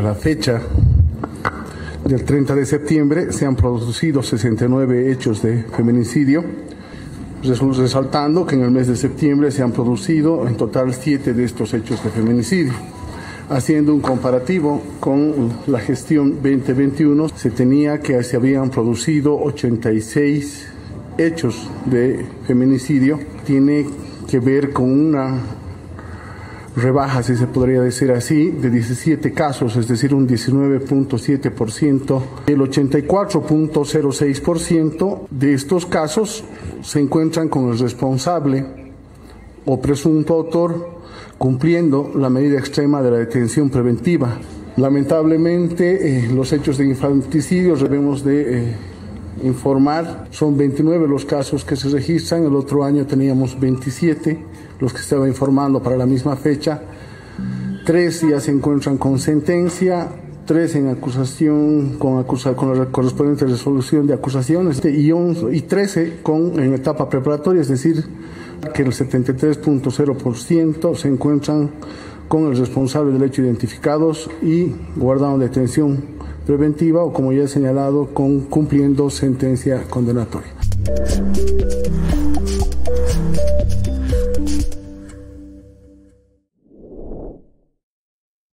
A la fecha del 30 de septiembre se han producido 69 hechos de feminicidio, resaltando que en el mes de septiembre se han producido en total 7 de estos hechos de feminicidio. Haciendo un comparativo con la gestión 2021, se habían producido 86 hechos de feminicidio. Tiene que ver con una rebaja, si se podría decir así, de 17 casos, es decir, un 19.7%. El 84.06% de estos casos se encuentran con el responsable o presunto autor cumpliendo la medida extrema de la detención preventiva. Lamentablemente, los hechos de infanticidio debemos de informar, son 29 los casos que se registran, el otro año teníamos 27 los que se estaba informando para la misma fecha, 3 ya se encuentran con sentencia, 3 en acusación, con la correspondiente resolución de acusaciones y 13 en etapa preparatoria, es decir, que el 73.0% se encuentran con el responsable del hecho identificados y guardado en detención preventiva o, como ya he señalado, cumpliendo sentencia condenatoria.